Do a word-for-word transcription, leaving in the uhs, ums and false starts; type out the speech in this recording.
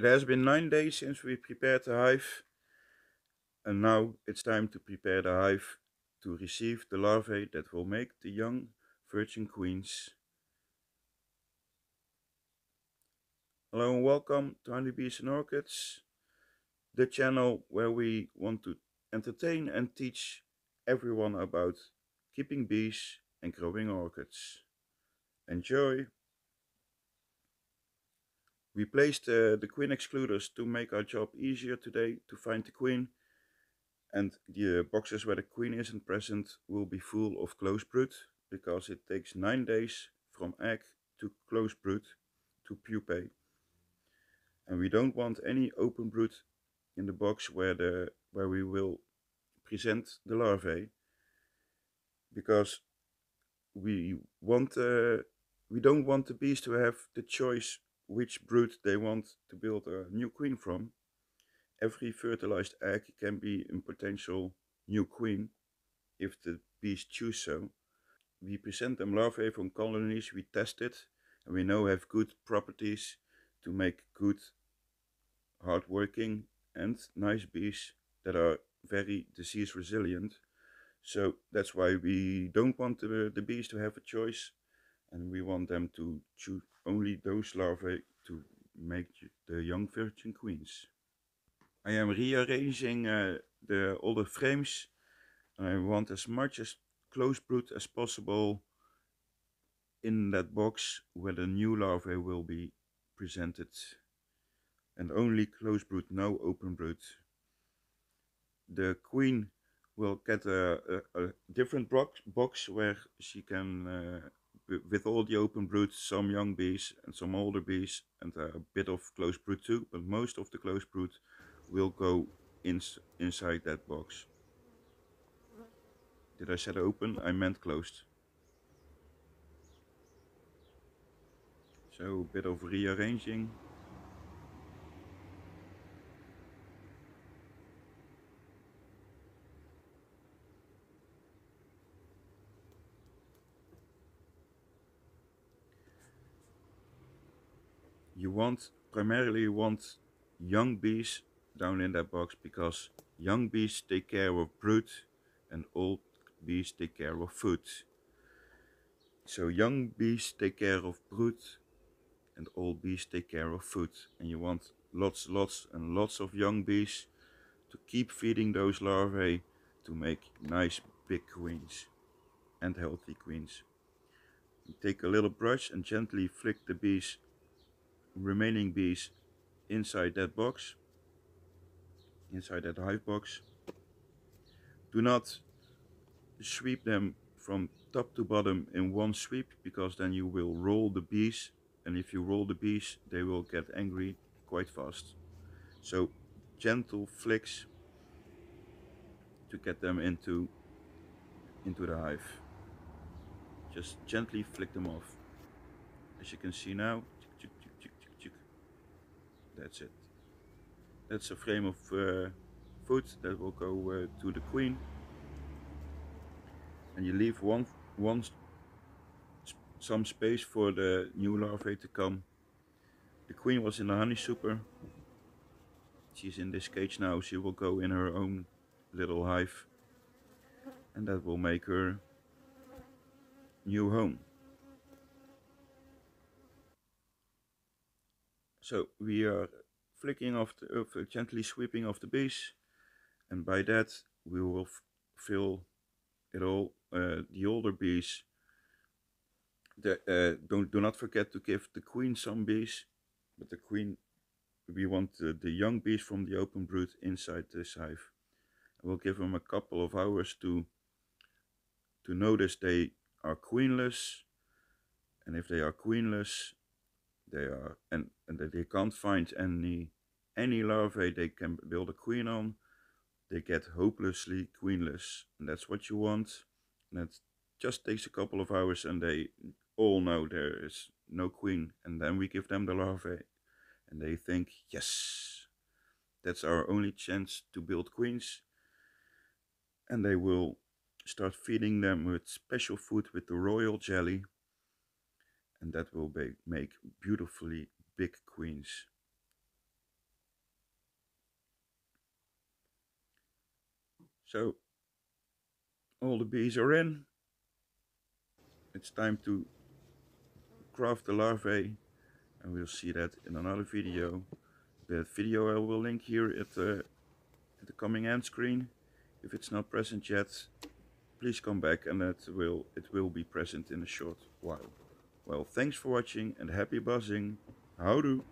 It has been nine days since we prepared the hive, and now it's time to prepare the hive to receive the larvae that will make the young virgin queens. Hello and welcome to Honey Bees and Orchids, the channel where we want to entertain and teach everyone about keeping bees and growing orchids. Enjoy! We placed uh, the queen excluders to make our job easier today to find the queen, and the uh, boxes where the queen isn't present will be full of close brood, because it takes nine days from egg to close brood to pupae, and we don't want any open brood in the box where the where we will present the larvae, because we want uh, we don't want the bees to have the choice which brood they want to build a new queen from. Every fertilized egg can be a potential new queen, if the bees choose so. We present them larvae from colonies we tested and we know have good properties to make good, hardworking and nice bees that are very disease resilient. So that's why we don't want the, the bees to have a choice, and we want them to choose only those larvae to make the young virgin queens. I am rearranging uh, the older frames, and I want as much as close brood as possible in that box where the new larvae will be presented, and only close brood, no open brood. The queen will get a, a, a different box, box where she can uh, with all the open brood, some young bees and some older bees, and a bit of close brood too, but most of the close brood will go in, inside that box. Did I said open? I meant closed. So a bit of rearranging. You want, primarily want young bees down in that box, because young bees take care of brood and old bees take care of food. So young bees take care of brood and old bees take care of food. And you want lots, lots and lots of young bees to keep feeding those larvae to make nice big queens and healthy queens. You take a little brush and gently flick the bees remaining bees inside that box, inside that hive box. Do not sweep them from top to bottom in one sweep, because then you will roll the bees, and if you roll the bees they will get angry quite fast. So gentle flicks to get them into into the hive. Just gently flick them off. As you can see now, that's it. That's a frame of uh, food that will go uh, to the queen, and you leave one, one sp some space for the new larvae to come. The queen was in the honey super. She's in this cage now. She will go in her own little hive, and that will make her new home. So we are flicking off, the, uh, gently sweeping off the bees, and by that we will fill it all. Uh, the older bees. The, uh, don't do not forget to give the queen some bees, but the queen, we want uh, the young bees from the open brood inside this hive. We'll give them a couple of hours to to notice they are queenless, and if they are queenless, they are and, and they can't find any any larvae they can build a queen on, they get hopelessly queenless, and that's what you want. And it just takes a couple of hours and they all know there is no queen, and then we give them the larvae and they think, yes, that's our only chance to build queens, and they will start feeding them with special food, with the royal jelly. And that will be, make beautifully big queens. So all the bees are in. It's time to craft the larvae, and we'll see that in another video. That video I will link here at the, at the coming end screen. If it's not present yet, please come back, and it will it will be present in a short while. Well, thanks for watching and happy buzzing. Houdoe!